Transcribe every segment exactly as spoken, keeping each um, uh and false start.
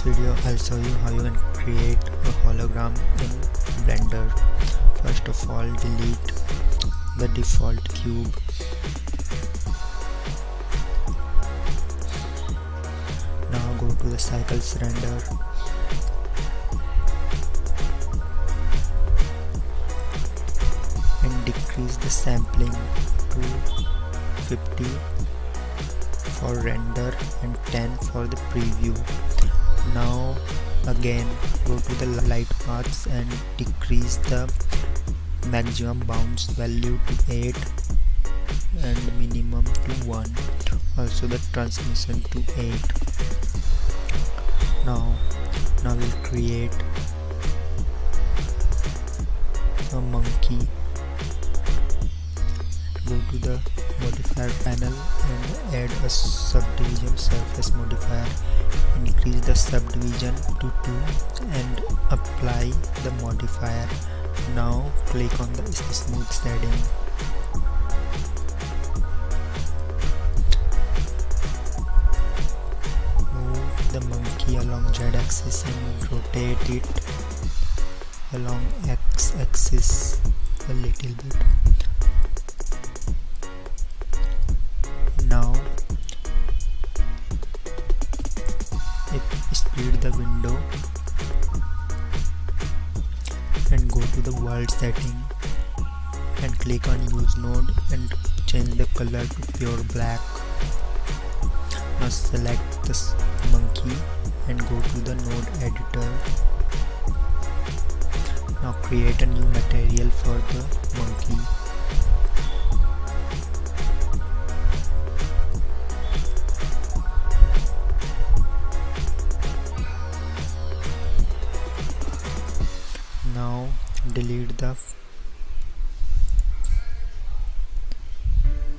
this video I'll show you how you can create a hologram in Blender. First of all, delete the default cube. Now go to the cycles render. And decrease the sampling to fifty for render and ten for the preview. Now again go to the light paths and decrease the maximum bounce value to eight and minimum to one, also the transmission to eight. Now now we'll create a monkey. Go to the modifier panel and add a subdivision surface modifier. Increase the subdivision to two and apply the modifier. Now click on the smooth setting. Move the monkey along z-axis and rotate it along x-axis a little bit. Now split the window and go to the world setting and click on use node and change the color to pure black. Now select this monkey and go to the node editor. Now create a new material for the monkey. Now delete the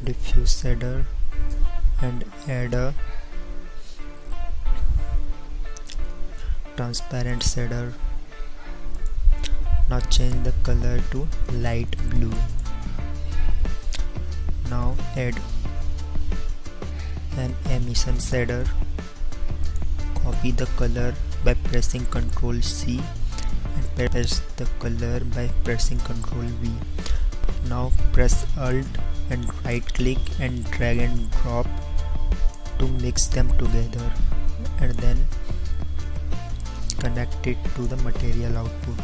diffuse shader and add a transparent shader. Now change the color to light blue. Now add an emission shader. Copy the color by pressing Control C. Press the color by pressing Control V. Now press Alt and right click and drag and drop to mix them together and then connect it to the material output.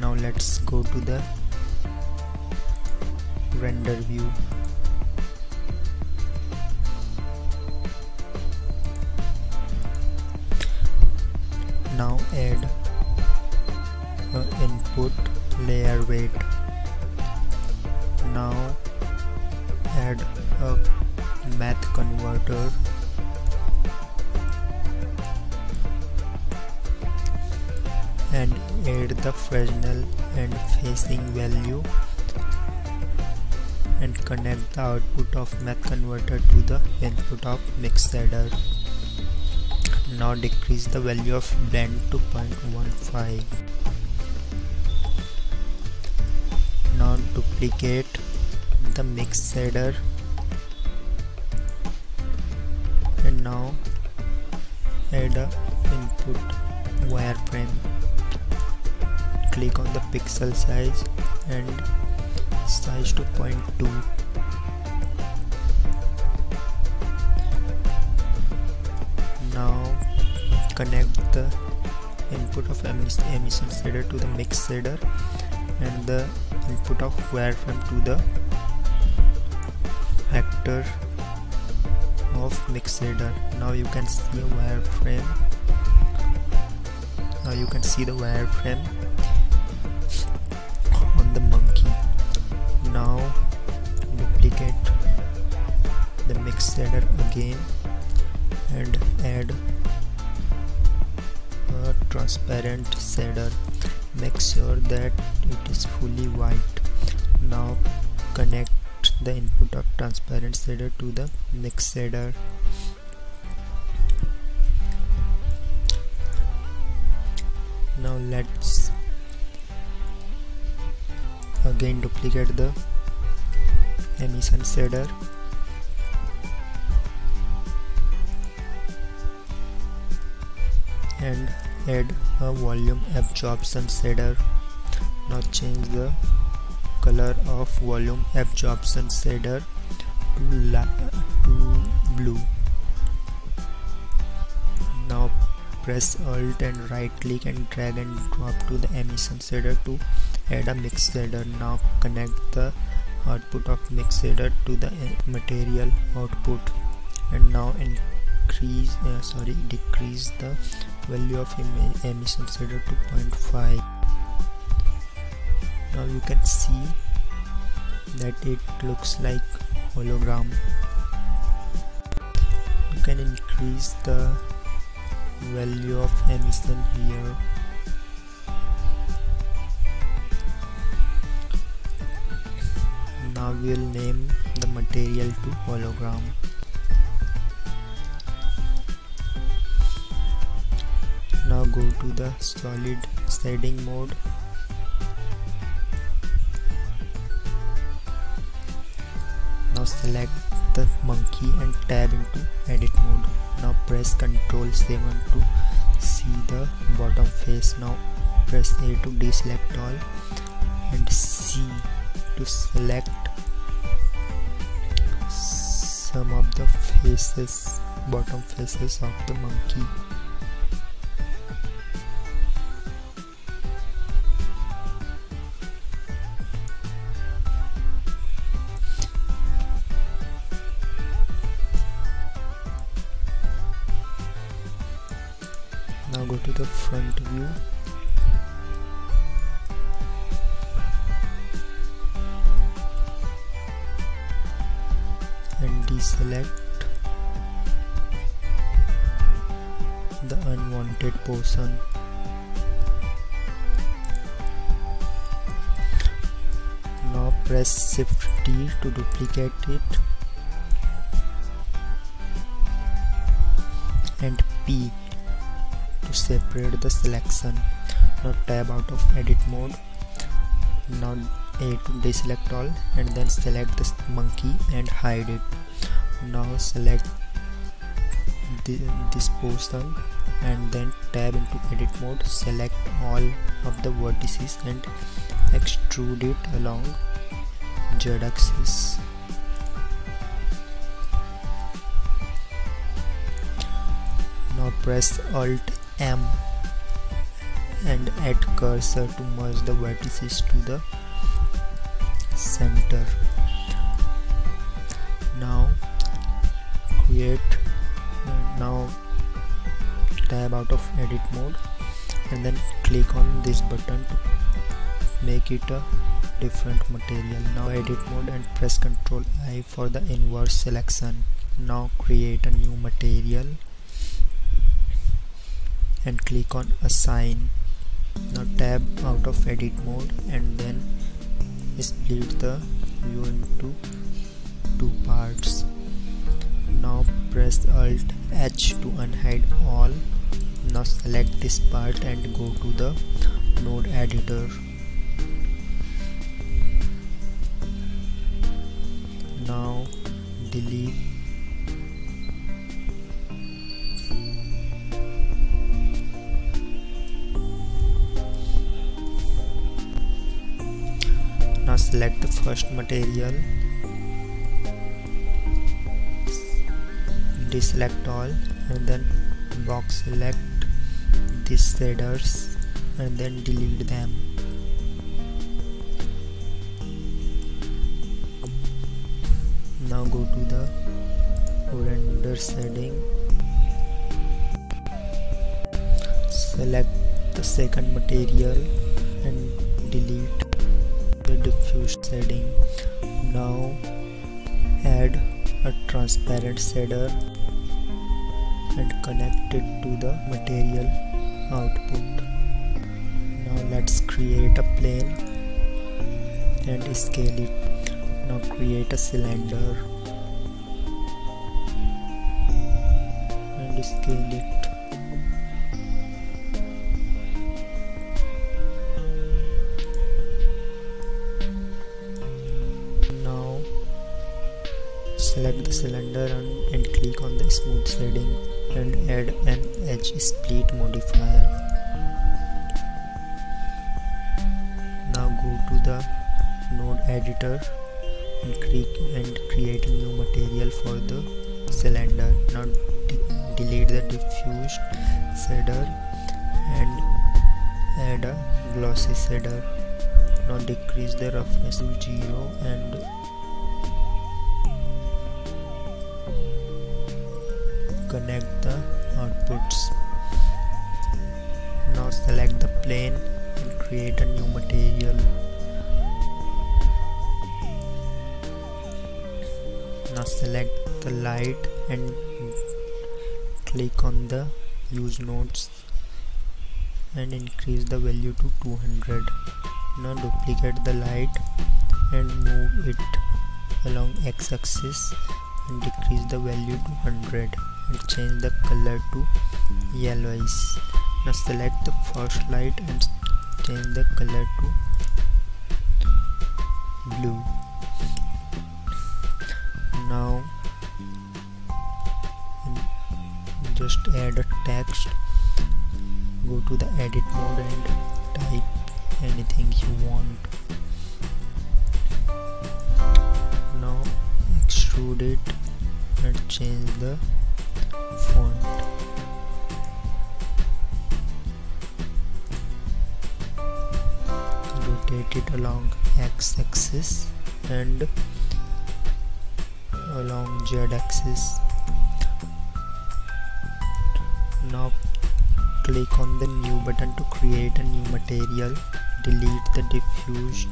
Now let's go to the render view. Now add Uh, input layer weight. Now add a math converter and add the Fresnel and facing value and connect the output of math converter to the input of mix shader. Now decrease the value of blend to zero point one five. Now duplicate the mix shader and now add a input wireframe. Click on the pixel size and size to zero point two. Now connect the input of emission shader to the mix shader and the input of wireframe to the actor of mix shader. Now you can see a wireframe. Now you can see the wireframe on the monkey. Now duplicate the mix shader again and add a transparent shader. Make sure that it is fully white. Now connect the input of transparent shader to the mix shader. Now let's again duplicate the emission shader and add a volume absorption shader. Now change the color of volume absorption shader to, to blue. Now press Alt and right click and drag and drop to the emission shader to add a mix shader. Now connect the output of mix shader to the material output, and now increase uh, sorry decrease the value of emission shader to zero point five. Now you can see that it looks like hologram. You can increase the value of emission here. Now we will name the material to hologram. Now go to the solid shading mode. Now select the monkey and tab into edit mode. Now press control seven to see the bottom face. Now press A to deselect all and C to select some of the faces, bottom faces of the monkey. Now go to the front view. And deselect the unwanted portion. Now press Shift T to duplicate it and P to separate the selection. Now tab out of edit mode. Now A to deselect all and then select this monkey and hide it. Now select the, this portion and then tab into edit mode, select all of the vertices and extrude it along z-axis. Now press Alt M and add cursor to merge the vertices to the center. Now create uh, now tab out of edit mode and then click on this button to make it a different material. Now edit mode and press control I for the inverse selection. Now create a new material and click on assign. Now tab out of edit mode and then split the view into two parts. Now press Alt H to unhide all. Now select this part and go to the node editor. Now delete Now select the first material, deselect all and then box select these shaders and then delete them. Now go to the render setting, select the second material and delete diffuse shading. Now add a transparent shader and connect it to the material output. Now let's create a plane and scale it. Now create a cylinder and scale it. select the cylinder and, and click on the smooth shading and add an edge split modifier. Now go to the node editor and click and create new material for the cylinder. Now de delete the diffuse shader and add a glossy shader. Now decrease the roughness to zero and connect the outputs. Now select the plane and create a new material. Now select the light and click on the use nodes and increase the value to two hundred. Now duplicate the light and move it along x-axis and decrease the value to one hundred and change the color to yellowish. Now select the first light and change the color to blue. Now just add a text. Go to the edit mode and type anything you want. Now extrude it and change the font. Rotate it along x-axis and along z-axis. Now click on the new button to create a new material. Delete the diffuse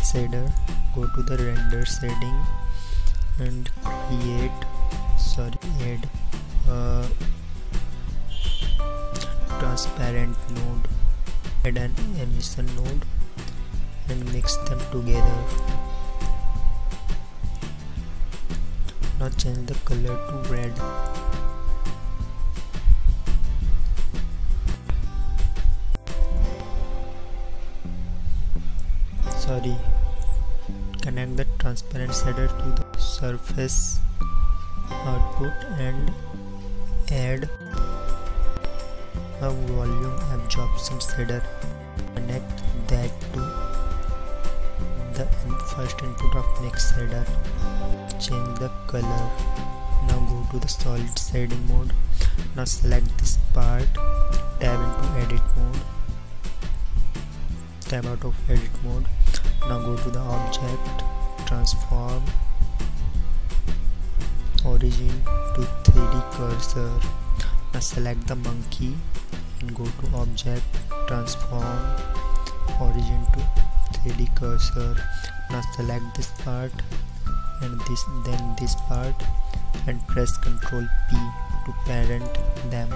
shader. Go to the render setting and create sorry add uh, transparent node. Add an emission node and mix them together. Now change the color to red. Sorry, connect the transparent shader to the surface output and add a volume absorption shader. Connect that to the first input of mix shader. Change the color. Now go to the solid shading mode. Now select this part, tab into edit mode, tab out of edit mode. Now go to the object, transform origin to three D cursor. Now select the monkey and go to object, transform origin to three D cursor. Now select this part and this then this part and press control P to parent them.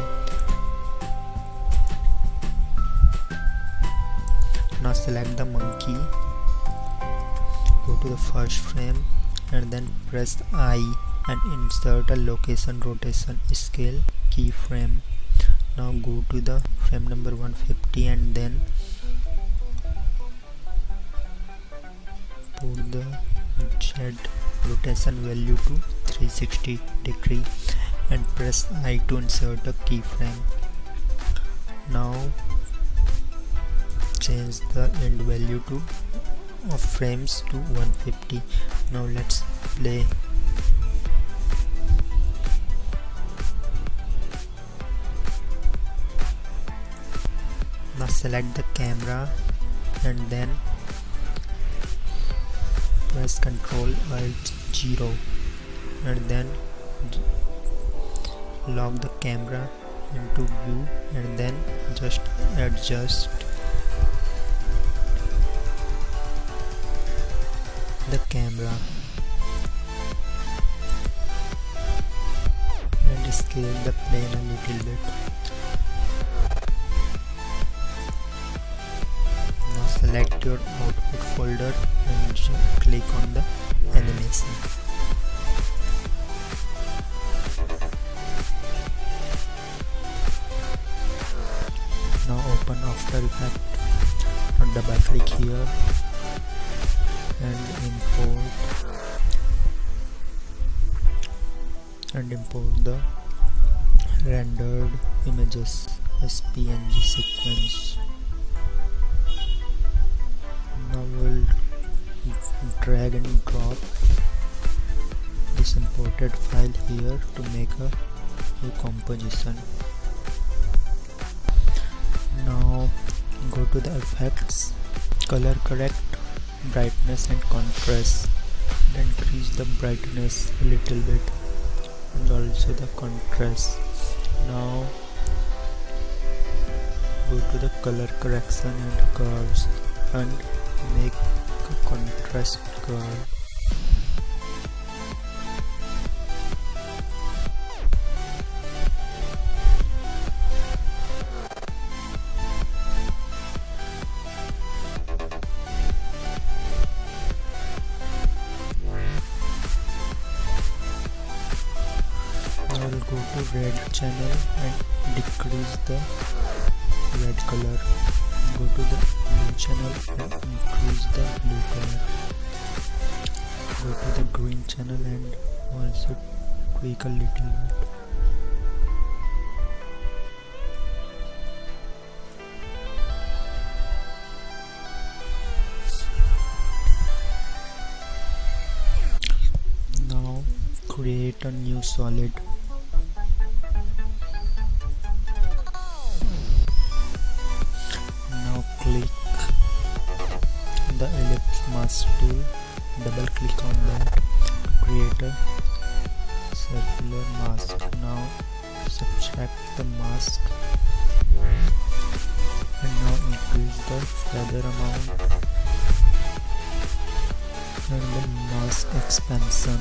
Now select the monkey, go to the first frame and then press I and insert a location rotation scale keyframe. Now go to the frame number one fifty and then put the Z rotation value to three hundred sixty degree and press I to insert a keyframe. Now change the end value to of frames to one fifty. Now let's play. Now select the camera and then press control alt zero and then lock the camera into blue and then just adjust the camera and scale the plane a little bit. Now select your output folder and click on the animation. Now open After Effects, double click here and import and import the rendered images as P N G sequence. Now we'll drag and drop this imported file here to make a new composition. Now go to the effects, color correct, brightness and contrast, then increase the brightness a little bit and also the contrast. Now go to the color correction and curves and make a contrast curve. Now we'll go to red channel and decrease the red color. Go to the blue channel and increase the blue color. Go to the green channel and also tweak a little bit. Now create a new solid. The ellipse mask tool, double click on that to create a circular mask. Now subtract the mask and now increase the feather amount and the mask expansion.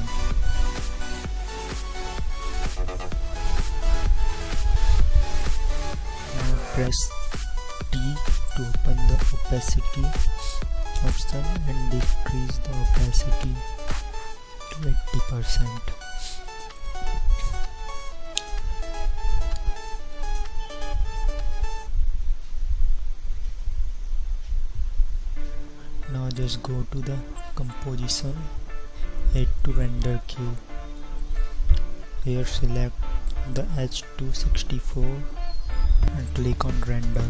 Now press T to open the opacity option and decrease the opacity to eighty percent. Now just go to the composition, head to render queue. Here select the H two sixty-four and click on render.